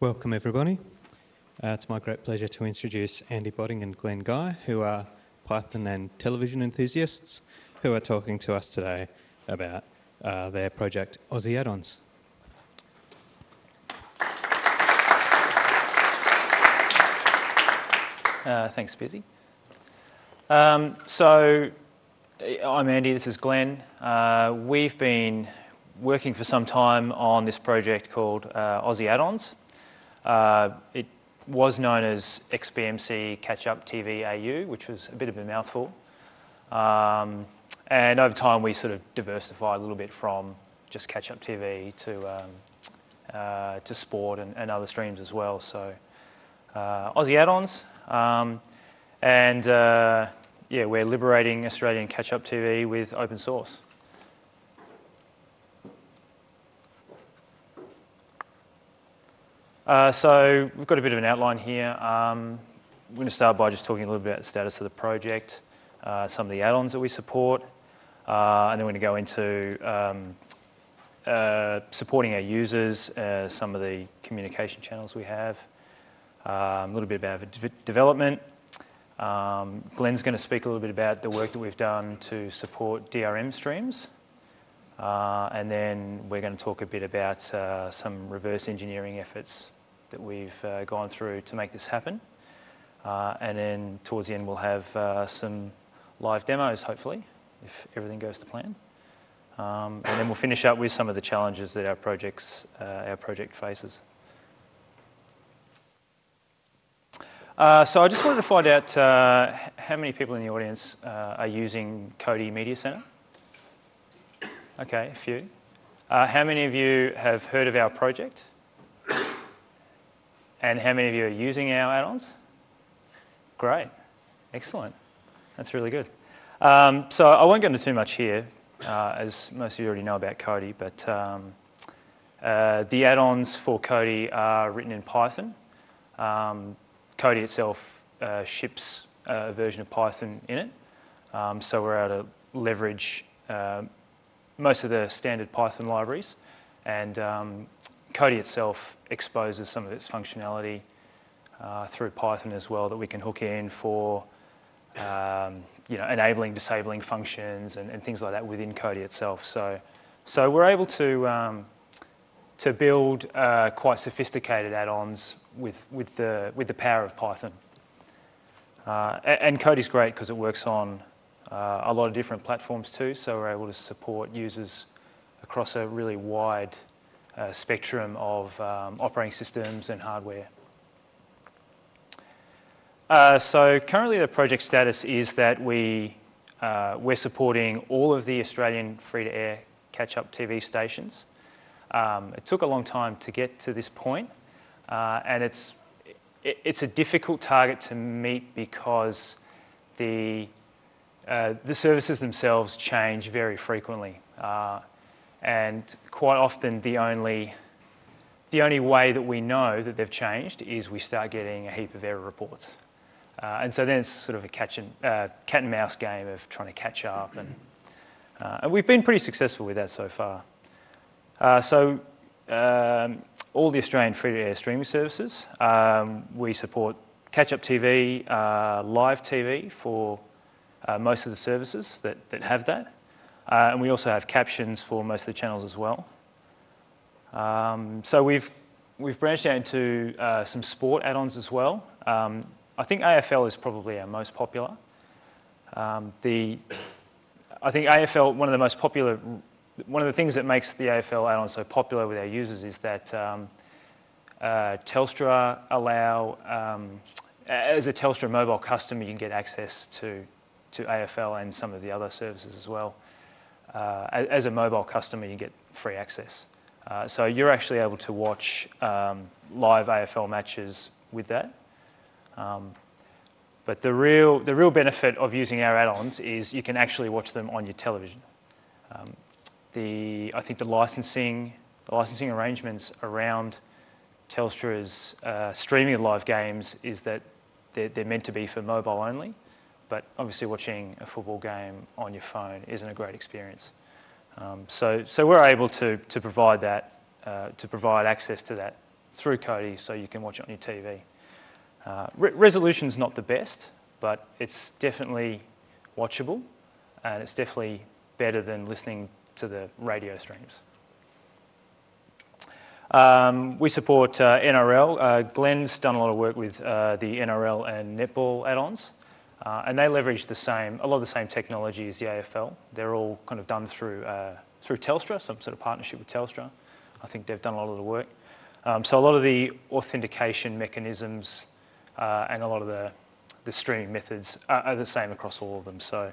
Welcome everybody. It's my great pleasure to introduce Andy Botting and Glenn Guy, who are Python and television enthusiasts, who are talking to us today about their project Aussie Add-ons. Thanks, Busy. So I'm Andy, this is Glenn. We've been working for some time on this project called Aussie Add-ons. It was known as XBMC Catch-Up TV AU, which was a bit of a mouthful. And over time, we sort of diversified a little bit from just Catch-Up TV to sport and other streams as well. So Aussie Add-ons, yeah, we're liberating Australian Catch-Up TV with open source. So we've got a bit of an outline here. I'm going to start by just talking a little bit about the status of the project, some of the add-ons that we support, and then we're going to go into supporting our users, some of the communication channels we have, a little bit about development. Glenn's going to speak a little bit about the work that we've done to support DRM streams. And then we're going to talk a bit about some reverse engineering efforts that we've gone through to make this happen. And then towards the end, we'll have some live demos, hopefully, if everything goes to plan. And then we'll finish up with some of the challenges that our project faces. So I just wanted to find out how many people in the audience are using Kodi Media Centre. Okay, a few. How many of you have heard of our project? And how many of you are using our add-ons? Great, excellent. That's really good. So I won't go into too much here, as most of you already know about Kodi, but the add-ons for Kodi are written in Python. Kodi itself ships a version of Python in it, so we're able to leverage most of the standard Python libraries, and Kodi itself exposes some of its functionality through Python as well that we can hook in for enabling, disabling functions and things like that within Kodi itself. So we're able to build quite sophisticated add-ons with the power of Python. And Kodi's great because it works on a lot of different platforms too, so we're able to support users across a really wide spectrum of operating systems and hardware. So currently the project status is that we're supporting all of the Australian free-to-air catch-up TV stations. It took a long time to get to this point, and it's a difficult target to meet because the services themselves change very frequently, and quite often the only way that we know that they've changed is we start getting a heap of error reports, and so then it's sort of a cat and mouse game of trying to catch up, and we've been pretty successful with that so far. So all the Australian free-to-air streaming services, we support Catch-Up TV, live TV for most of the services that have that. And we also have captions for most of the channels as well. So we've branched out into some sport add-ons as well. I think AFL is probably our most popular. One of the things that makes the AFL add-on so popular with our users is that Telstra as a Telstra mobile customer, you can get access to AFL and some of the other services as well. As a mobile customer, you get free access. So you're actually able to watch live AFL matches with that. But the real benefit of using our add-ons is you can actually watch them on your television. I think the licensing arrangements around Telstra's streaming of live games is that they're meant to be for mobile only. But obviously watching a football game on your phone isn't a great experience. So we're able to provide access to that through Kodi so you can watch it on your TV. Resolution's not the best, but it's definitely watchable and it's definitely better than listening to the radio streams. We support NRL. Glenn's done a lot of work with the NRL and Netball add-ons, and they leverage the same, a lot of the same technology as the AFL. They're all kind of done through through Telstra, some sort of partnership with Telstra. I think they've done a lot of the work. So a lot of the authentication mechanisms and a lot of the streaming methods are the same across all of them. So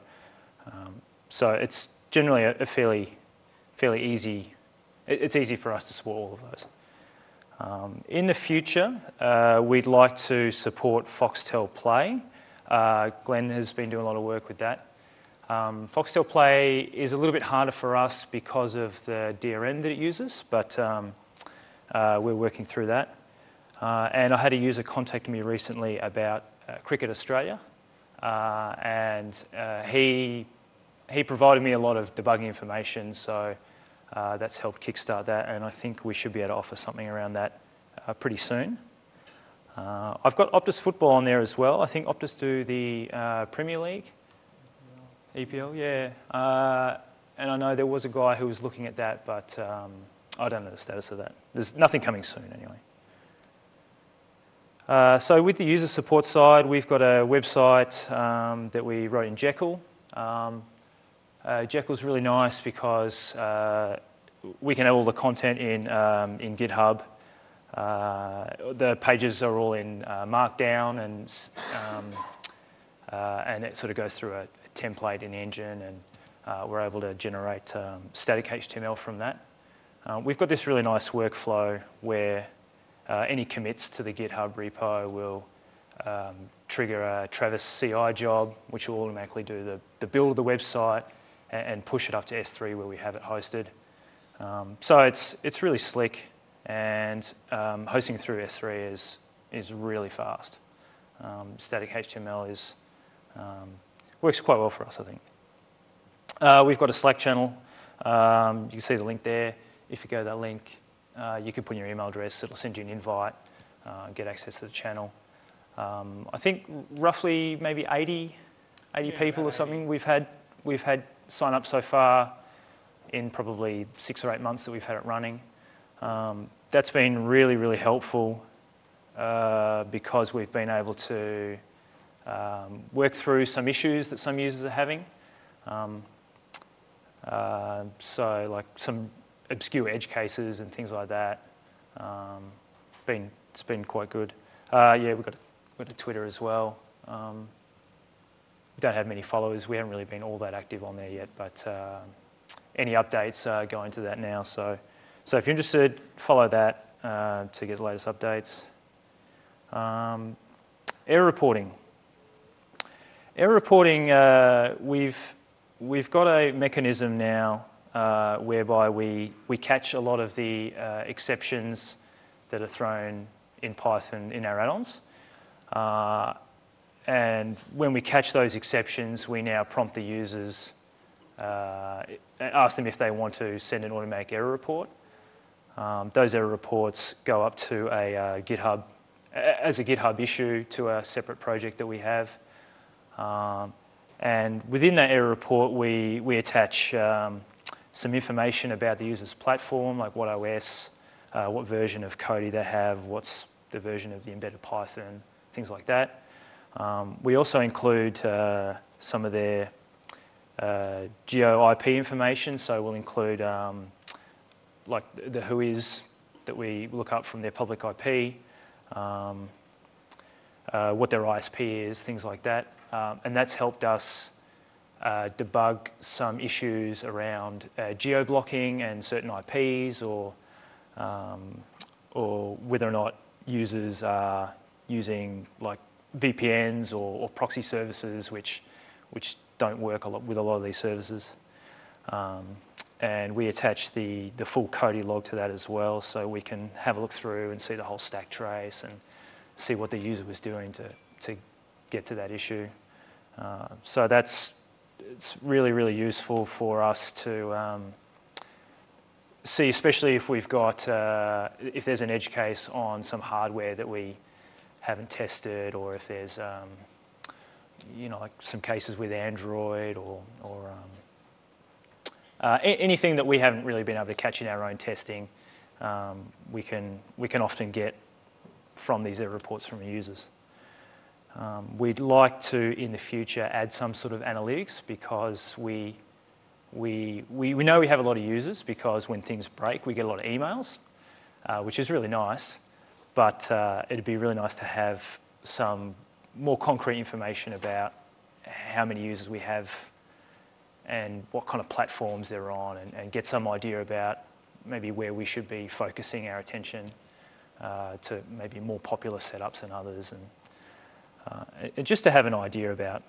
so it's generally a fairly easy. It's easy for us to support all of those. In the future, we'd like to support Foxtel Play. Glenn has been doing a lot of work with that. Foxtel Play is a little bit harder for us because of the DRM that it uses, but we're working through that. And I had a user contact me recently about Cricket Australia, and he provided me a lot of debugging information, so that's helped kickstart that, and I think we should be able to offer something around that pretty soon. I've got Optus Football on there as well. I think Optus do the Premier League, EPL, yeah. And I know there was a guy who was looking at that, but I don't know the status of that. There's nothing coming soon anyway. So with the user support side, we've got a website that we wrote in Jekyll. Jekyll's really nice because we can have all the content in GitHub. The pages are all in Markdown, and it sort of goes through a template in Engine, and we're able to generate static HTML from that. We've got this really nice workflow where any commits to the GitHub repo will trigger a Travis CI job, which will automatically do the build of the website and push it up to S3 where we have it hosted. So it's really slick, and hosting through S3 is really fast. Static HTML works quite well for us, I think. We've got a Slack channel. You can see the link there. If you go to that link, you can put in your email address. It'll send you an invite, get access to the channel. I think roughly maybe 80 people or something 80. We've had sign up so far in probably 6 or 8 months that we've had it running. That's been really helpful because we've been able to work through some issues that some users are having. So like some obscure edge cases and things like that. It's been quite good. Yeah, we've got a Twitter as well. We don't have many followers. We haven't really been all that active on there yet, but any updates go into that now. So if you're interested, follow that to get the latest updates. Error reporting. Error reporting, we've got a mechanism now whereby we catch a lot of the exceptions that are thrown in Python in our add-ons. And when we catch those exceptions, we now prompt the users and ask them if they want to send an automatic error report. Those error reports go up to a GitHub, as a GitHub issue to a separate project that we have. And within that error report, we attach some information about the user's platform, like what OS, what version of Kodi they have, what's the version of the embedded Python, things like that. We also include some of their geo IP information, so we'll include like the whois that we look up from their public IP, what their ISP is, things like that. And that's helped us debug some issues around geo-blocking and certain IPs, or whether or not users are using like VPNs or proxy services, which don't work a lot with a lot of these services. And we attach the full Kodi log to that as well, so we can have a look through and see the whole stack trace and see what the user was doing to get to that issue. So it's really useful for us see, especially if we've got, if there's an edge case on some hardware that we haven't tested, or if there's, you know, like some cases with Android or anything that we haven't really been able to catch in our own testing, we can often get from these reports from users. We'd like to, in the future, add some sort of analytics, because we know we have a lot of users, because when things break, we get a lot of emails, which is really nice. But it'd be really nice to have some more concrete information about how many users we have and what kind of platforms they're on, and get some idea about maybe where we should be focusing our attention to maybe more popular setups than others, and just to have an idea about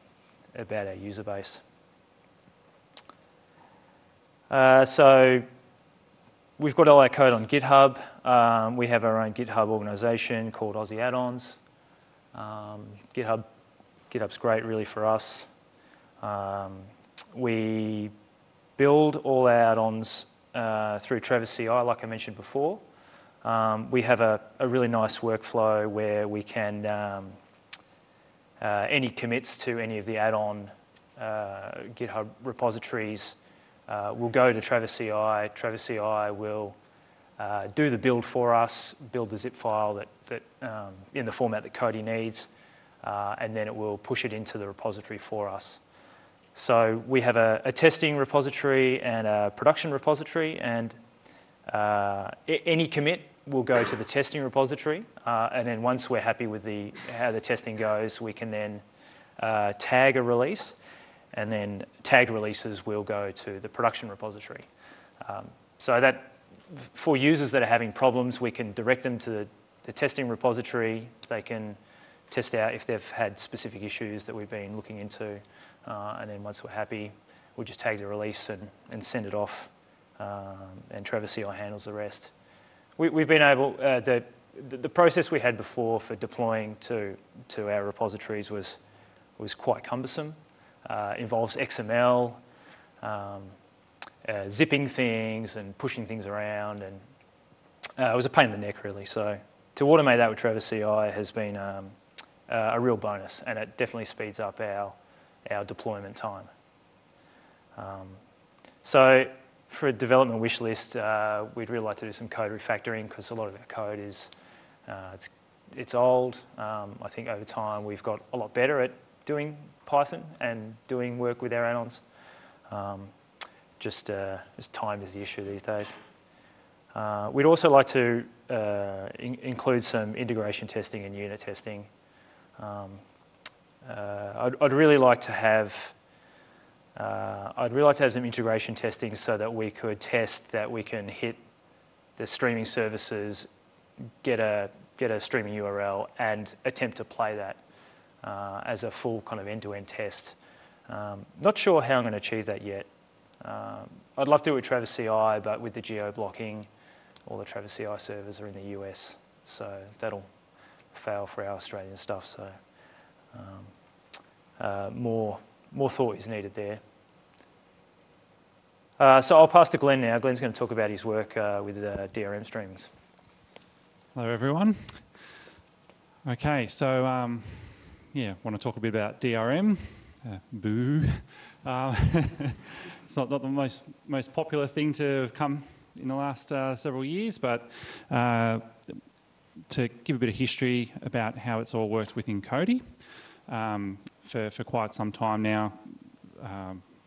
our user base. So we've got all our code on GitHub. We have our own GitHub organization called Aussie Add-ons. GitHub's great, really, for us. We build all our add-ons through Travis CI, like I mentioned before. We have a really nice workflow where we can, any commits to any of the add-on GitHub repositories will go to Travis CI. Travis CI will do the build for us, build the zip file that in the format that Kodi needs, and then it will push it into the repository for us. So we have a testing repository and a production repository, and any commit will go to the testing repository, and then once we're happy with how the testing goes, we can then tag a release, and then tagged releases will go to the production repository. So that for users that are having problems, we can direct them to the testing repository. They can test out if they've had specific issues that we've been looking into, and then once we're happy, we'll just tag the release and send it off, and Travis CI handles the rest. We've been able, the process we had before for deploying to our repositories was quite cumbersome. Involves XML, zipping things and pushing things around, and it was a pain in the neck, really. So to automate that with Travis CI has been a real bonus, and it definitely speeds up our deployment time. So for a development wish list, we'd really like to do some code refactoring, because a lot of our code is it's old. I think over time we've got a lot better at doing Python and doing work with our add-ons. Just time is the issue these days. We'd also like to include some integration testing and unit testing. I'd really like to have some integration testing so that we could test that we can hit the streaming services, get a streaming URL, and attempt to play that as a full kind of end-to-end test. Not sure how I'm going to achieve that yet. I'd love to do it with Travis CI, but with the geo-blocking, all the Travis CI servers are in the US, so that'll fail for our Australian stuff. So more thought is needed there. So I'll pass to Glenn now. Glenn's going to talk about his work with DRM streamings. Hello, everyone. Okay, so yeah, I want to talk a bit about DRM. Boo. It's not the most popular thing to have come in the last several years, but to give a bit of history about how it's all worked within Kodi. For quite some time now,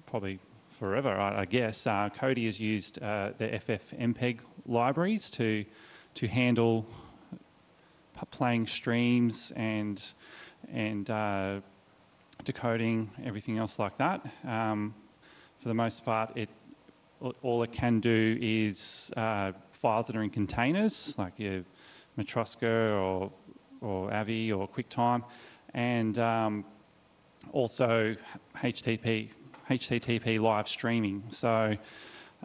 probably forever, I guess, Kodi has used the FFmpeg libraries to handle playing streams and decoding, everything else like that. For the most part, all it can do is files that are in containers, like your Matrosca or AVI or QuickTime, and also HTTP live streaming. So,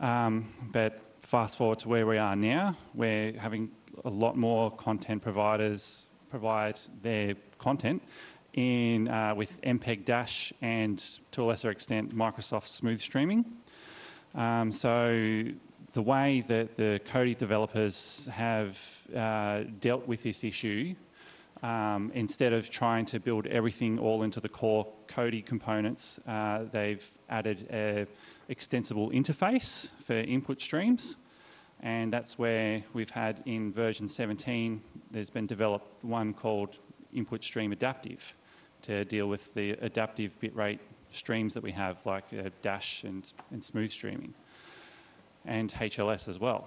but fast forward to where we are now, we're having a lot more content providers provide their content in with MPEG Dash and, to a lesser extent, Microsoft Smooth Streaming. So the way that the Kodi developers have dealt with this issue, instead of trying to build everything all into the core Kodi components, they've added an extensible interface for input streams. And that's where we've had in version 17, there's been developed one called input stream adaptive to deal with the adaptive bitrate streams that we have, like dash and smooth streaming, and HLS as well.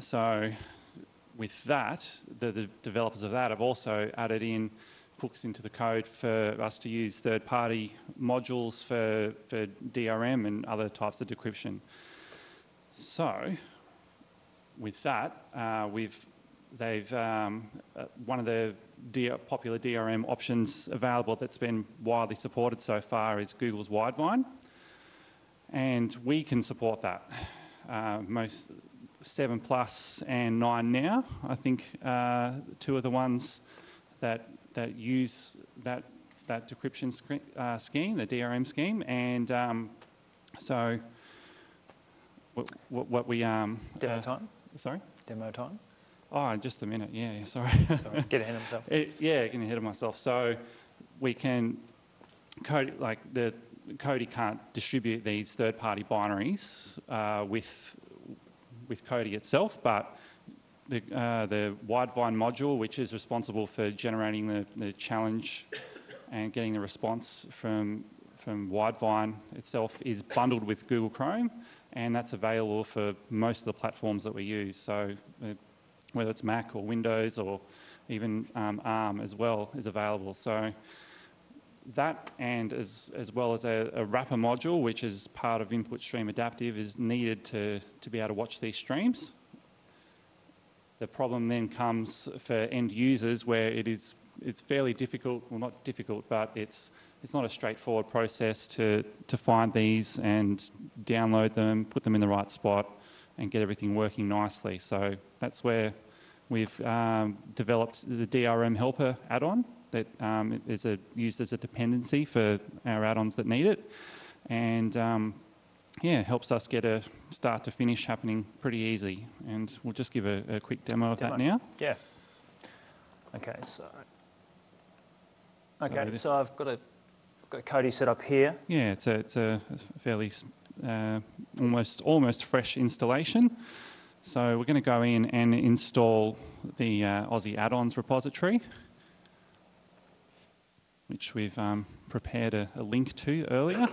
So with that, the developers of that have also added in hooks into the code for us to use third-party modules for DRM and other types of decryption. So with that, one of the popular DRM options available that's been widely supported so far is Google's Widevine, and we can support that. Most 7+ and 9 now, I think, two of the ones that use that decryption scheme, the DRM scheme, and so what we demo time. Sorry, demo time. Oh, just a minute. Yeah, sorry. Sorry. Get ahead of myself. Yeah, getting ahead of myself. So we can Kodi, like the Kodi can't distribute these third-party binaries with Kodi itself, but the Widevine module, which is responsible for generating the challenge and getting the response from Widevine itself, is bundled with Google Chrome, and that's available for most of the platforms that we use. So whether it's Mac or Windows or even ARM as well is available. So that, and as well as a wrapper module, which is part of input stream adaptive, is needed to be able to watch these streams. The problem then comes for end users where it's fairly difficult, well, not difficult, but it's not a straightforward process to find these and download them, put them in the right spot, and get everything working nicely. So that's where we've developed the DRM helper add-on that is used as a dependency for our add-ons that need it. And yeah, helps us get a start to finish happening pretty easy. And we'll just give a quick demo of that now. Yeah. Okay, so. Okay, so I've got Kodi set up here. Yeah, it's a fairly almost fresh installation. So we're going to go in and install the Aussie Add-ons repository, which we've prepared a link to earlier.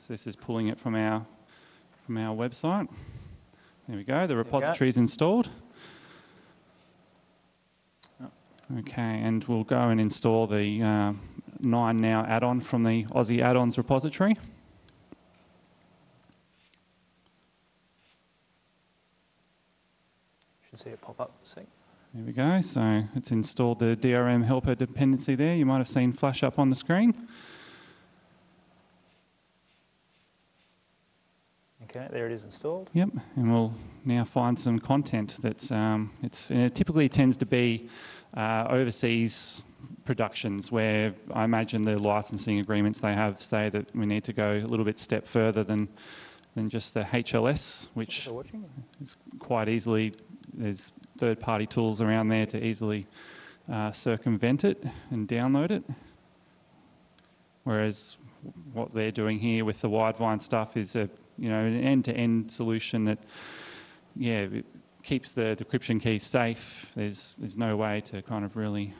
So this is pulling it from our website. There we go. The repository is installed. Okay, and we'll go and install the 9 now add-on from the Aussie Add-ons repository. Should see it pop up. See. There we go. So it's installed the DRM helper dependency there. You might have seen flash up on the screen. Okay, there it is installed. Yep, and we'll now find some content that's it typically tends to be overseas productions where I imagine the licensing agreements they have say that we need to go a little bit step further than just the HLS, which is quite easily, there's third-party tools around there to easily circumvent it and download it. Whereas what they're doing here with the Widevine stuff is an end-to-end solution that, yeah, it keeps the decryption key safe. There's no way to kind of really,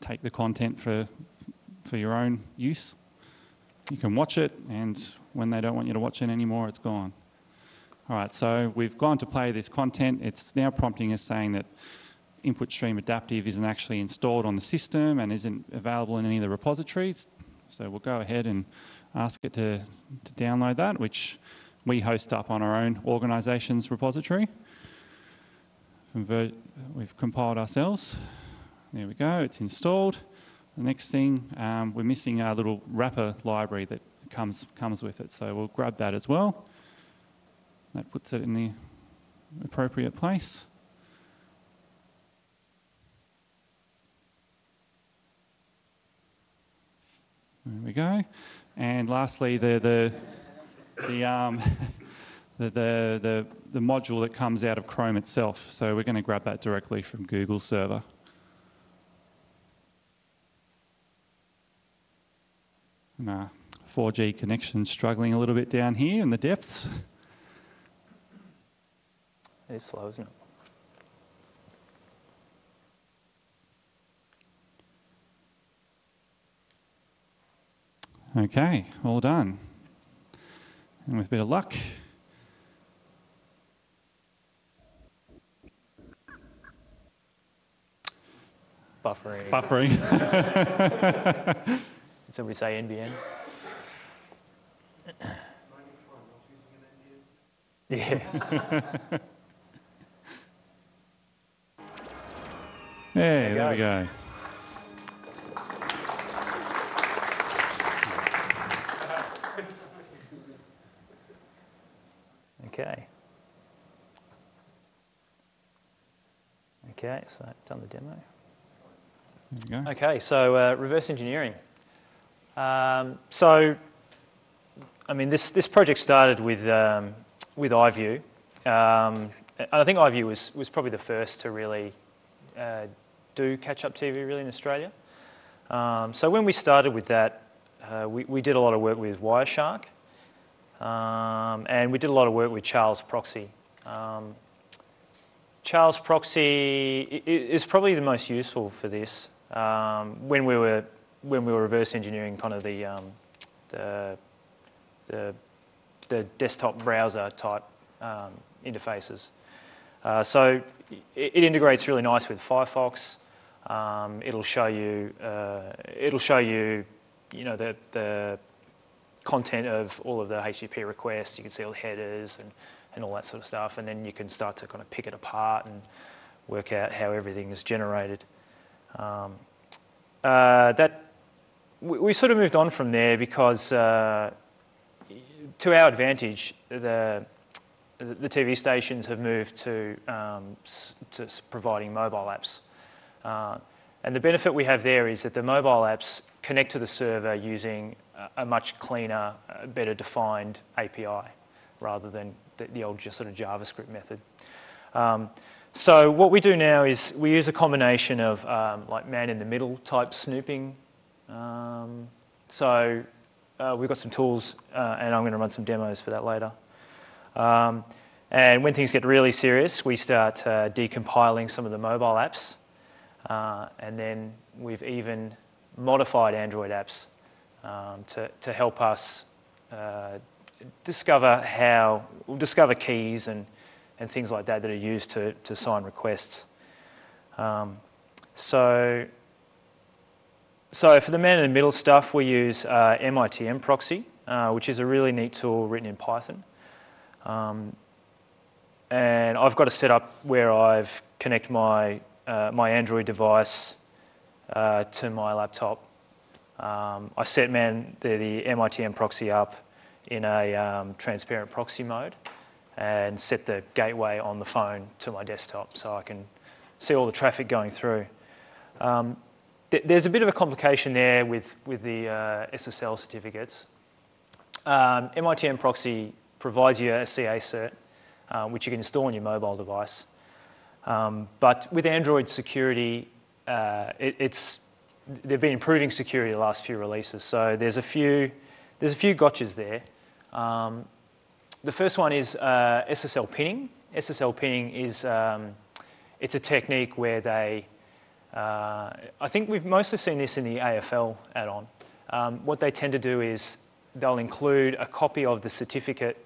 take the content for your own use. You can watch it, and when they don't want you to watch it anymore, it's gone. All right, so we've gone to play this content. It's now prompting us saying that input stream adaptive isn't actually installed on the system and isn't available in any of the repositories. So we'll go ahead and ask it to download that, which we host up on our own organization's repository. We've compiled ourselves. There we go, it's installed. The next thing, we're missing our little wrapper library that comes with it. So we'll grab that as well. That puts it in the appropriate place. There we go. And lastly, the the module that comes out of Chrome itself. So we're going to grab that directly from Google server. And, 4G connection struggling a little bit down here in the depths. It's slow, isn't it? Okay, all done. And with a bit of luck, buffering. Buffering. So we say NBN. Yeah. Hey, there we go. Okay. Okay, so done the demo. There we go. Okay, so reverse engineering. So, I mean, this project started with iView. And I think iView was probably the first to really do Catch-Up TV really in Australia. So when we started with that, we did a lot of work with Wireshark, and we did a lot of work with Charles Proxy. Charles Proxy is probably the most useful for this. When we were reverse engineering kind of the desktop browser type interfaces. So it integrates really nice with Firefox. It'll show you the content of all of the HTTP requests. You can see all the headers and all that sort of stuff, and then you can start to kind of pick it apart and work out how everything is generated. We sort of moved on from there because, to our advantage, the TV stations have moved to providing mobile apps. And the benefit we have there is that the mobile apps connect to the server using a much cleaner, better defined API rather than the old just sort of JavaScript method. So what we do now is we use a combination of like man-in-the-middle type snooping. We've got some tools, and I'm going to run some demos for that later. And when things get really serious, we start decompiling some of the mobile apps, and then we've even modified Android apps to help us discover keys and things like that that are used to sign requests. So for the man-in-the-middle stuff, we use MITM proxy, which is a really neat tool written in Python. And I've got a setup where I've connect my Android device to my laptop. I set the MITM proxy up in a transparent proxy mode and set the gateway on the phone to my desktop so I can see all the traffic going through. There's a bit of a complication there with the SSL certificates. MITM proxy provides you a CA cert, which you can install on your mobile device. But with Android security, they've been improving security the last few releases. So there's a few gotchas there. The first one is SSL pinning. SSL pinning is it's a technique where they I think we've mostly seen this in the AFL add-on. What they tend to do is they'll include a copy of the certificate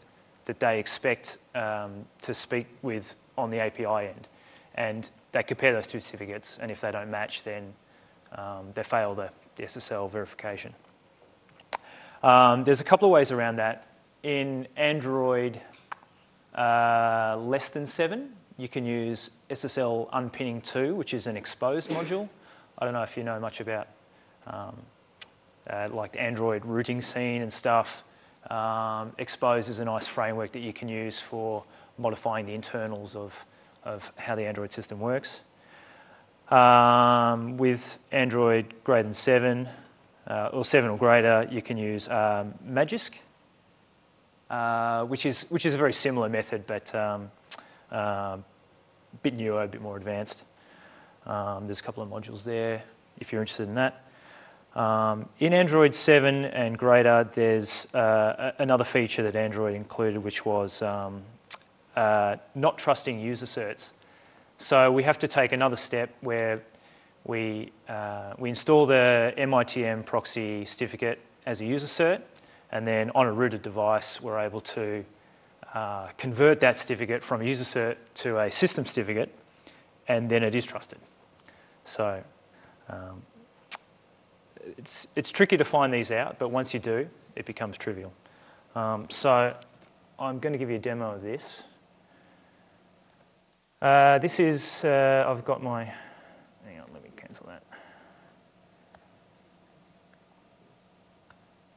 that they expect to speak with on the API end. And they compare those two certificates, and if they don't match, then they fail the SSL verification. There's a couple of ways around that. In Android less than 7, you can use SSL unpinning 2, which is an Exposed module. I don't know if you know much about like the Android routing scene and stuff. Exposed is a nice framework that you can use for modifying the internals of how the Android system works. With Android greater than 7 or 7 or greater, you can use Magisk. which is a very similar method, but a bit newer, a bit more advanced. There's a couple of modules there if you're interested in that. In Android 7 and greater, there's another feature that Android included, which was not trusting user certs. So we have to take another step where we install the MITM proxy certificate as a user cert, and then on a rooted device, we're able to convert that certificate from a user cert to a system certificate, and then it is trusted. So it's tricky to find these out, but once you do, it becomes trivial. So I'm going to give you a demo of this. This is, I've got my, hang on, let me cancel that.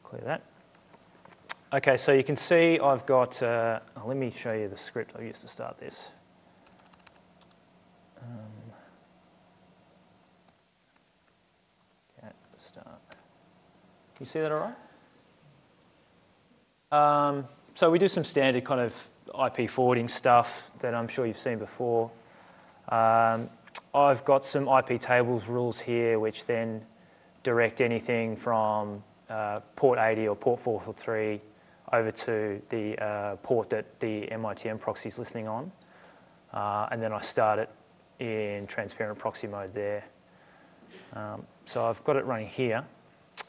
Clear that. Okay, so you can see I've got, let me show you the script I used to start this. At the start. You see that all right? So we do some standard kind of IP forwarding stuff that I'm sure you've seen before. I've got some IP tables rules here which then direct anything from port 80 or port 443 over to the port that the MITM proxy is listening on. And then I start it in transparent proxy mode there. So I've got it running here.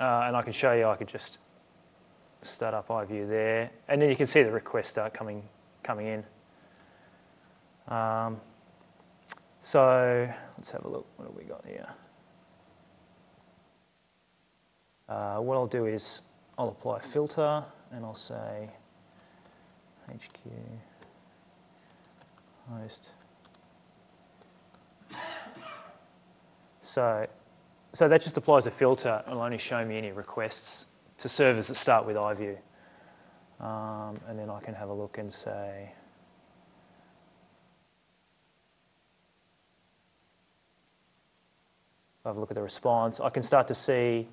And I can show you, I could just start up iView there. And then you can see the requests start coming in. So let's have a look. What have we got here? What I'll do is I'll apply a filter, and I'll say HQ host. So that just applies a filter. It'll only show me any requests to servers that start with iView. And then I can have a look and say, have a look at the response. I can start to see,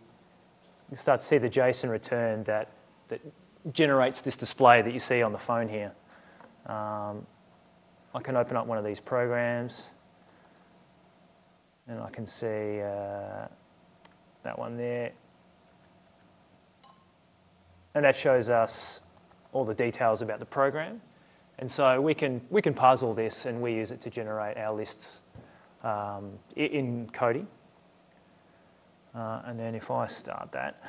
the JSON return that generates this display that you see on the phone here. I can open up one of these programs, and I can see that one there. And that shows us all the details about the program. And so we can parse all this, and we use it to generate our lists in Kodi. And then if I start that,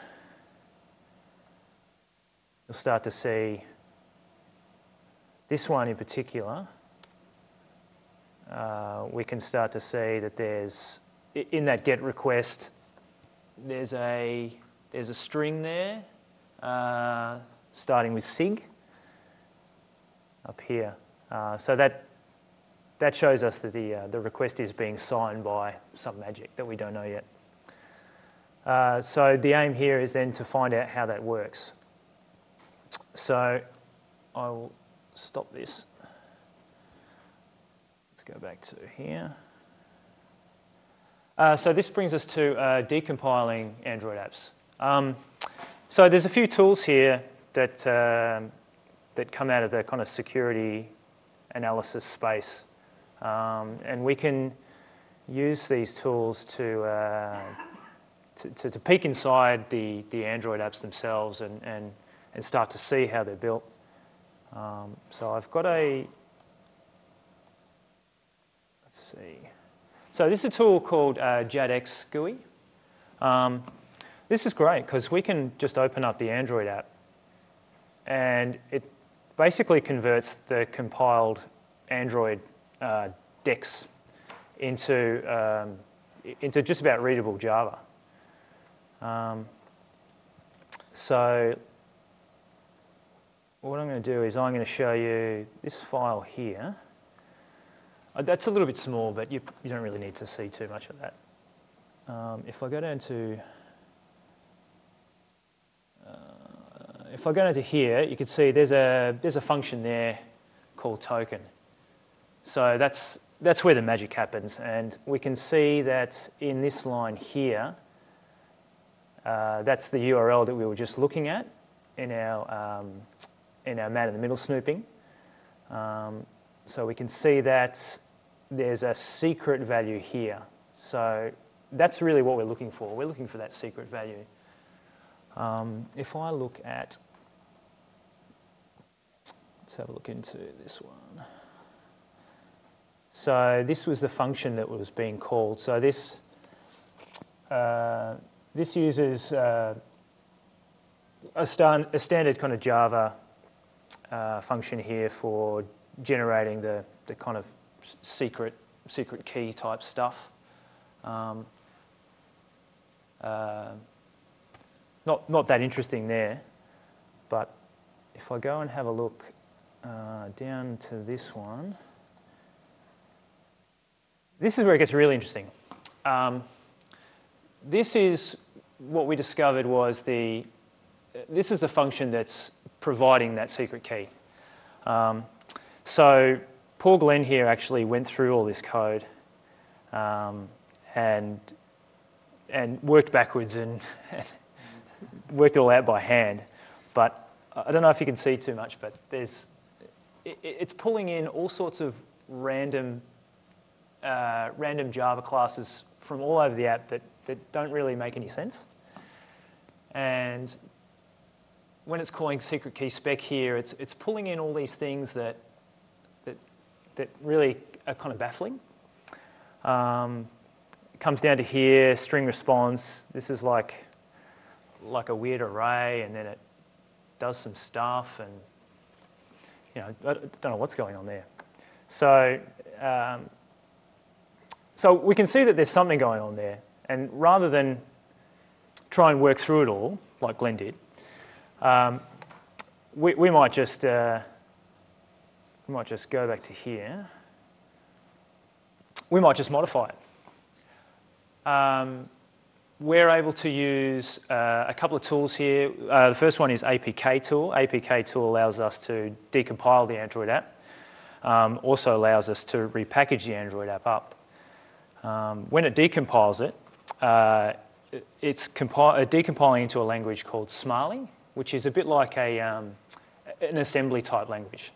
you'll start to see this one in particular. We can start to see that there's, in that GET request, there's a string there, starting with sig up here. So that shows us that the request is being signed by some magic that we don't know yet. So the aim here is then to find out how that works. So I will stop this. Let's go back to here. So this brings us to decompiling Android apps. So there's a few tools here that come out of the kind of security analysis space, and we can use these tools to peek inside the Android apps themselves and start to see how they're built. So I've got a, let's see. So this is a tool called JADX GUI. This is great because we can just open up the Android app, and it basically converts the compiled Android DEX into just about readable Java. So what I'm going to do is I'm going to show you this file here. That's a little bit small, but you don't really need to see too much of that. If I go down to here, you can see there's a function there called token. So that's where the magic happens, and we can see that in this line here, that's the URL that we were just looking at in our in our man-in-the-middle snooping. So we can see that there's a secret value here. So that's really what we're looking for. We're looking for that secret value. If I look at, let's have a look into this one. So this was the function that was being called. So this this uses a standard kind of Java function here for generating the kind of secret key type stuff. Not that interesting there, but if I go and have a look down to this one, this is where it gets really interesting. This is what we discovered was this is the function that's providing that secret key. So poor Glenn here actually went through all this code and worked backwards and worked it all out by hand. But I don't know if you can see too much, but it's pulling in all sorts of random Java classes from all over the app that don't really make any sense. And when it's calling secret key spec here, it's pulling in all these things that really are kind of baffling. It comes down to here, string response. This is like a weird array, and then it does some stuff, and I don't know what's going on there. So so we can see that there's something going on there, and rather than try and work through it all like Glenn did, we might just go back to here. We might just modify it. We're able to use a couple of tools here. The first one is APK tool. APK tool allows us to decompile the Android app. Also allows us to repackage the Android app up. When it decompiles it, it's decompiling into a language called Smalley, which is a bit like an assembly type language.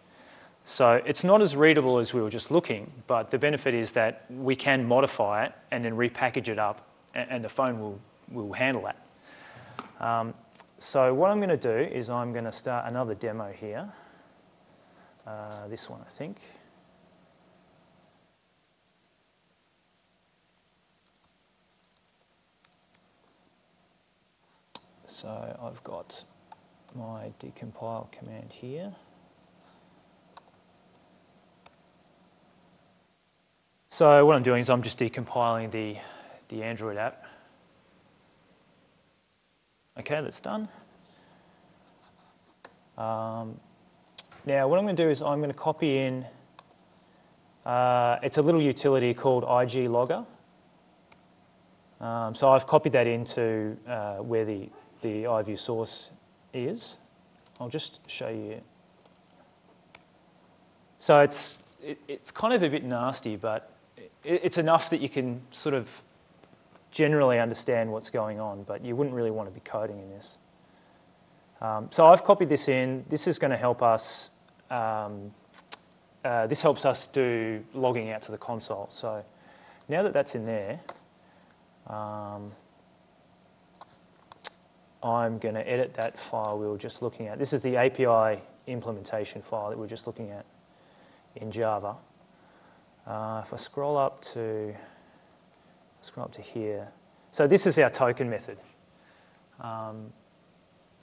So it's not as readable as we were just looking, but the benefit is that we can modify it and then repackage it up, and the phone will handle that. So what I'm going to do is I'm going to start another demo here. This one, I think. So I've got my decompile command here. So what I'm doing is I'm just decompiling the Android app. Okay, that's done. Now what I'm going to do is I'm going to copy in, it's a little utility called IG Logger. So I've copied that into where the iView source is. I'll just show you. So it's kind of a bit nasty, but it's enough that you can sort of generally understand what's going on, but you wouldn't really want to be coding in this. So I've copied this in. This is going to help us. This helps us do logging out to the console. So now that that's in there, I'm going to edit that file we were just looking at. This is the API implementation file that we were just looking at in Java. If I scroll up to here, so this is our token method.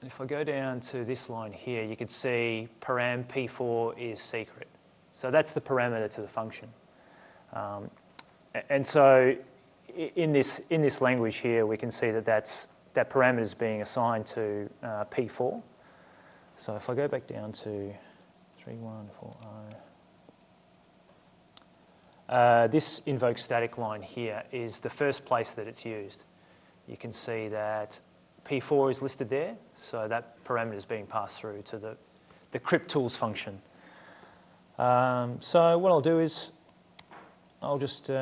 If I go down to this line here, you can see param P4 is secret. So that's the parameter to the function. And so in this language here, we can see that that parameter is being assigned to P4. So if I go back down to 3140. This invoke static line here is the first place that it's used. You can see that P4 is listed there, so that parameter is being passed through to the crypt tools function. So what I'll do is I'll just put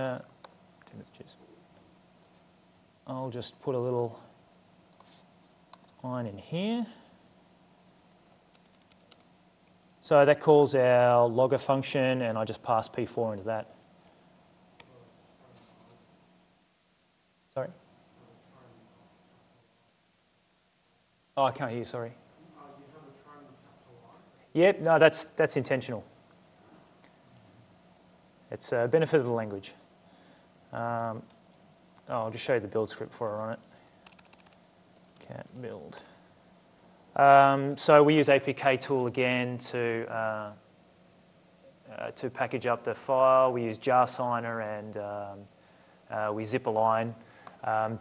a little line in here. So that calls our logger function, and I just pass P4 into that. Sorry? Oh, I can't hear you, sorry. Yep, no, that's intentional. It's a benefit of the language. I'll just show you the build script before I run it. Cat build. So we use APK tool again to package up the file. We use jar signer and we zip align,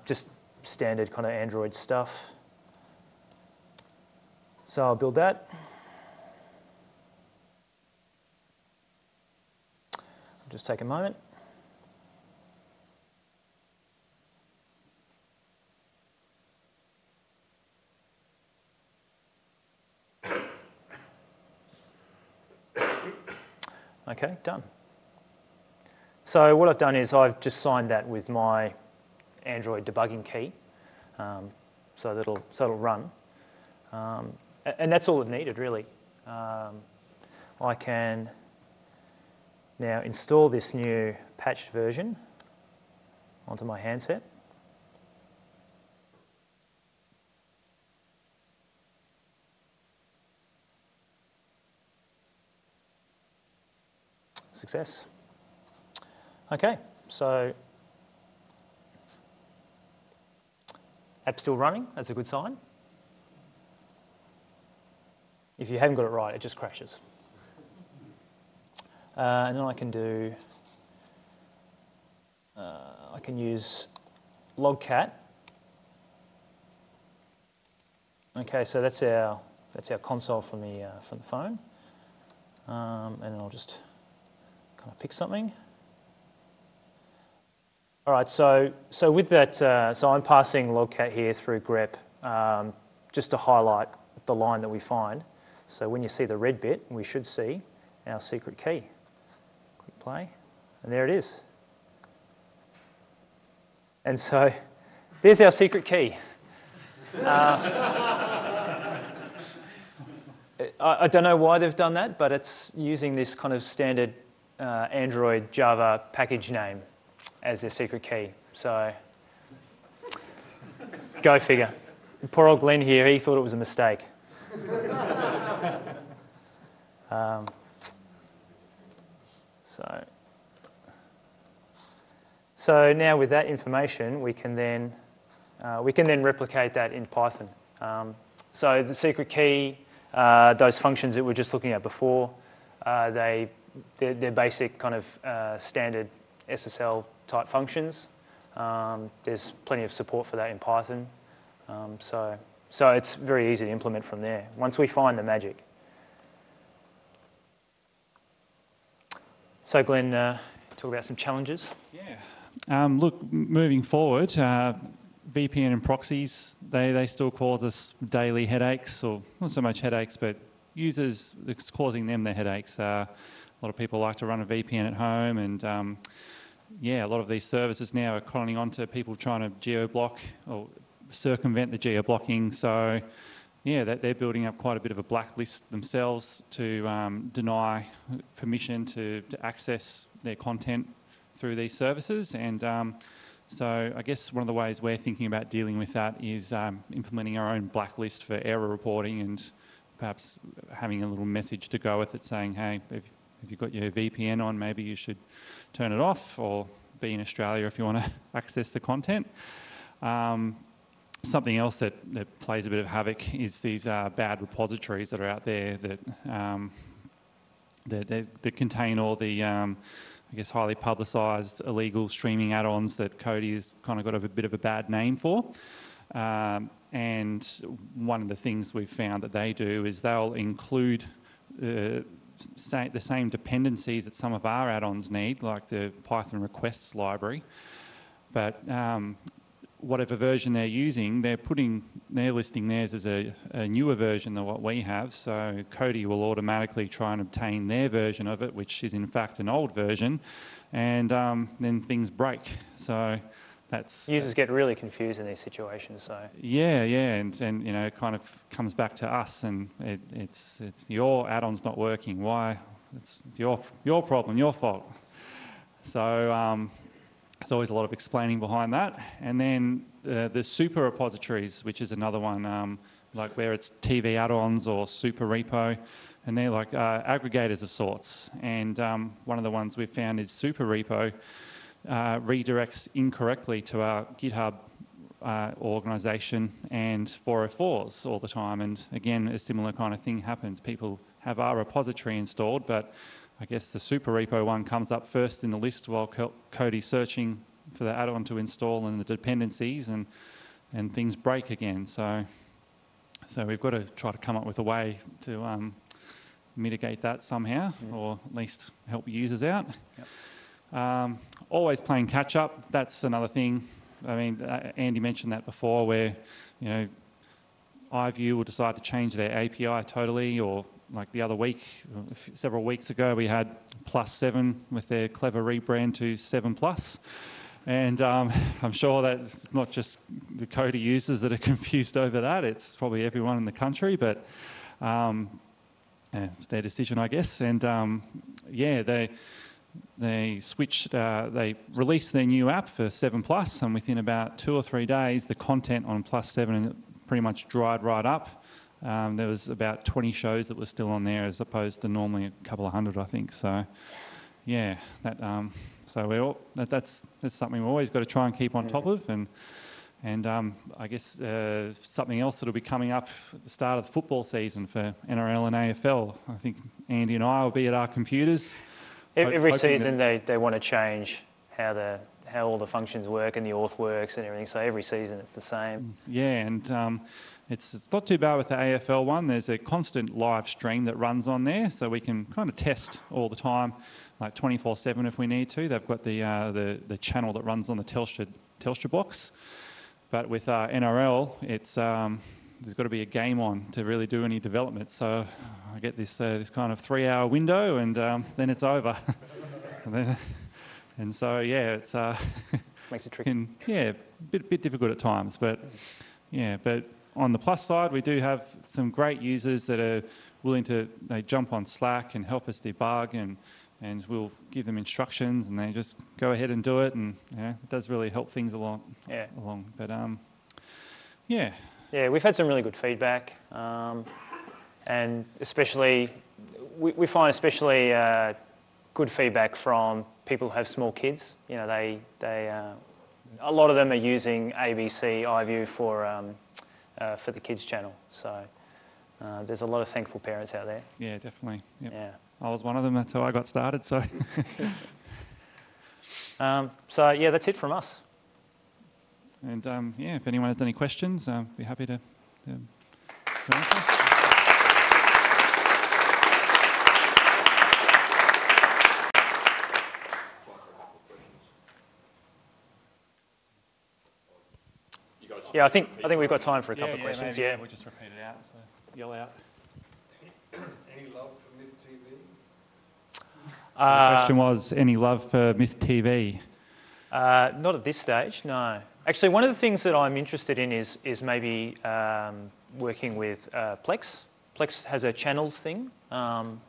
just standard kind of Android stuff. So I'll build that. I'll just take a moment. Okay, done. So what I've done is I've just signed that with my Android debugging key, so that'll run, and that's all it needed really. I can now install this new patched version onto my handset. Success. Okay, so app's still running, that's a good sign. If you haven't got it right, it just crashes. And then I can do, I can use logcat. Okay, so that's our console from the phone, and I'll just kind of pick something. All right, so with that, so I'm passing logcat here through grep just to highlight the line that we find. So when you see the red bit, we should see our secret key. Click play, and there it is. And so there's our secret key. I don't know why they've done that, but it's using this kind of standard Android Java package name as their secret key. So go figure. Poor old Glenn here, he thought it was a mistake. So now with that information, we can then replicate that in Python. So the secret key, those functions that we were just looking at before, they're basic kind of standard SSL type functions. There's plenty of support for that in Python. So it's very easy to implement from there, once we find the magic. So Glenn, talk about some challenges. Yeah. Look, moving forward, VPN and proxies, they still cause us daily headaches, or not so much headaches, but users, it's causing them their headaches. A lot of people like to run a VPN at home, and yeah, a lot of these services now are crawling onto people trying to geo-block or circumvent the geo-blocking. So yeah, they're building up quite a bit of a blacklist themselves to deny permission to access their content through these services. And so I guess one of the ways we're thinking about dealing with that is implementing our own blacklist for error reporting, and perhaps having a little message to go with it saying, hey, if you've got your VPN on, maybe you should turn it off, or be in Australia if you want to access the content. Something else that plays a bit of havoc is these bad repositories that are out there that contain all the, I guess, highly publicised illegal streaming add-ons that Kodi has kind of got a bit of a bad name for. And one of the things we've found that they do is they'll include the same dependencies that some of our add-ons need, like the Python requests library, but whatever version they're using, they're listing theirs as a newer version than what we have, so Kodi will automatically try and obtain their version of it, which is in fact an old version, and then things break. So Users get really confused in these situations, so. Yeah, and you know, it kind of comes back to us, and it's your add-on's not working. Why? It's your problem, your fault. So there's always a lot of explaining behind that. And then the super repositories, which is another one, like where it's TV add-ons or super repo, and they're like aggregators of sorts. And one of the ones we've found is super repo. Redirects incorrectly to our GitHub organisation and 404s all the time. And again, a similar kind of thing happens. People have our repository installed, but I guess the super repo one comes up first in the list while Kodi's searching for the add-on to install and the dependencies, and things break again. So we've got to try to come up with a way to mitigate that somehow, or at least help users out. Yep. Always playing catch-up, that's another thing. I mean, Andy mentioned that before, where, you know, iView will decide to change their API totally, or like the other week, several weeks ago, we had +7 with their clever rebrand to 7+. And I'm sure that it's not just the Kodi users that are confused over that, it's probably everyone in the country, but it's their decision, I guess. And yeah, they switched, they released their new app for 7+, and within about 2 or 3 days, the content on +7 pretty much dried right up. There was about 20 shows that were still on there, as opposed to normally a couple of hundred, I think. So, yeah, that so we all, that's something we've always got to try and keep on top of, and I guess something else that'll be coming up at the start of the football season for NRL and AFL. I think Andy and I will be at our computers. Every season they want to change how all the functions work and the auth works and everything, so every season it's the same. Yeah, and it's not too bad with the AFL one. There's a constant live stream that runs on there, so we can kind of test all the time, like 24/7 if we need to. They've got the channel that runs on the Telstra box. But with NRL, it's there's got to be a game on to really do any development. So I get this this kind of 3-hour window, and then it's over. And so yeah, it's makes it tricky. Yeah, a bit difficult at times, but yeah. But on the plus side, we do have some great users that are willing to jump on Slack and help us debug, and we'll give them instructions, and they just go ahead and do it, and you know, it does really help things along. But yeah. Yeah, we've had some really good feedback, and especially, we find especially good feedback from people who have small kids. You know, a lot of them are using ABC iView for the kids channel. So there's a lot of thankful parents out there. Yeah, definitely. Yep. Yeah, I was one of them. That's how I got started. So, so yeah, that's it from us. And yeah, if anyone has any questions, I'd be happy to answer. Yeah, I think we've got time for a couple of questions. Maybe, yeah, we'll just repeat it out. So yell out. Any love for MythTV? The question was, any love for MythTV? Not at this stage, no. Actually, one of the things that I'm interested in is maybe working with Plex. Plex has a channels thing, and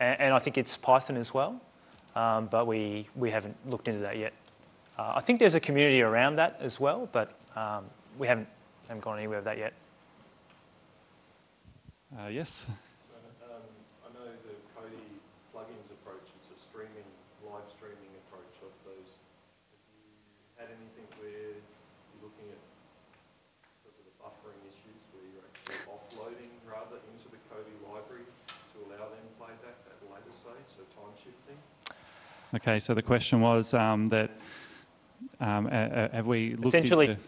I think it's Python as well, but we haven't looked into that yet. I think there's a community around that as well, but we haven't gone anywhere with that yet. Yes? I know the Kodi plugins approach, it's a live streaming approach of those. Have you had anything where looking at sort of the buffering issues where you're actually offloading rather into the Kodi library to allow them playback at a later stage, so time shifting? Okay, so the question was that have we looked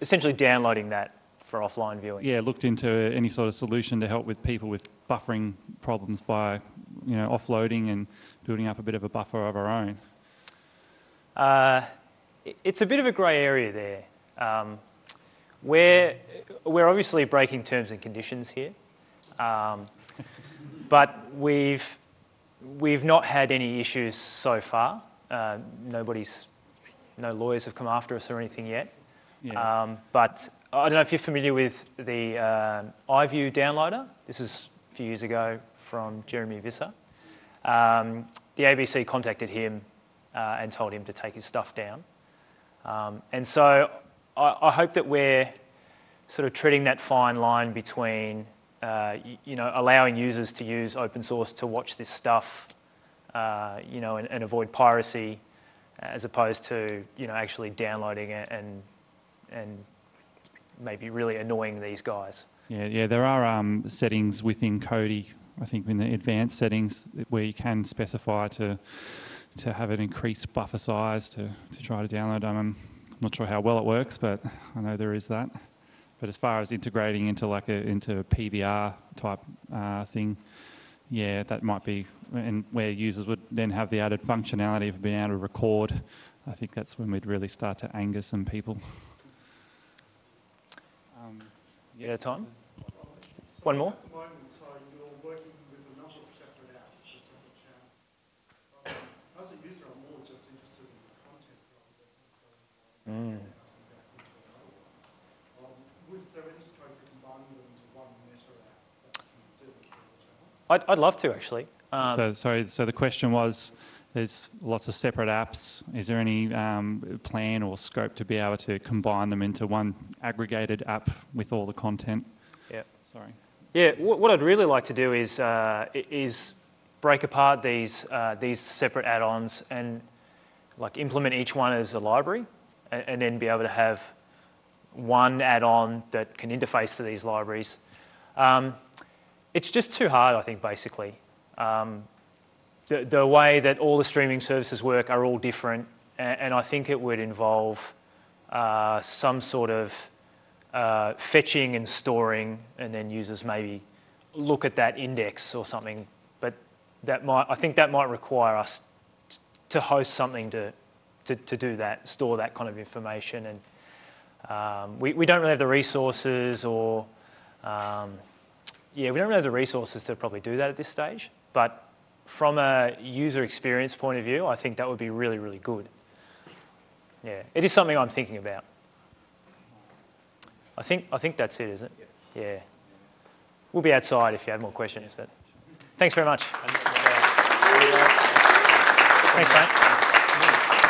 essentially downloading that for offline viewing? Yeah, looked into any sort of solution to help with people with buffering problems by, you know, offloading and building up a bit of a buffer of our own. It's a bit of a grey area there. We're obviously breaking terms and conditions here, but we've not had any issues so far. Nobody's no lawyers have come after us or anything yet. Yeah. But I don't know if you're familiar with the iView downloader. This is a few years ago from Jeremy Visser. The ABC contacted him and told him to take his stuff down. And so I hope that we're sort of treading that fine line between allowing users to use open source to watch this stuff, and avoid piracy, as opposed to actually downloading it and maybe really annoying these guys. Yeah. There are settings within Kodi, I think, in the advanced settings where you can specify to have an increased buffer size to try to download them. I'm not sure how well it works, but I know there is that. But as far as integrating into into a PVR type thing, yeah, that might be, and where users would then have the added functionality of being able to record. I think that's when we'd really start to anger some people. Yeah, time. One more. At the moment, you're working with a number of separate apps for separate channels. As a user, I'm more just interested in the content rather than I'd love to, actually. So the question was, there's lots of separate apps. Is there any plan or scope to be able to combine them into one aggregated app with all the content? Yeah. Sorry. Yeah. What I'd really like to do is break apart these separate add-ons and like implement each one as a library, and then be able to have one add-on that can interface to these libraries. It's just too hard, I think, basically. The way that all the streaming services work are all different, and I think it would involve some sort of fetching and storing, and then users maybe look at that index or something. But that might, I think that might require us to host something to do that, store that kind of information. And we don't really have the resources or... we don't really have the resources to probably do that at this stage, but from a user experience point of view, I think that would be really, really good. Yeah, it is something I'm thinking about. I think that's it, is it? Yeah. We'll be outside if you have more questions, but thanks very much. Thanks, mate.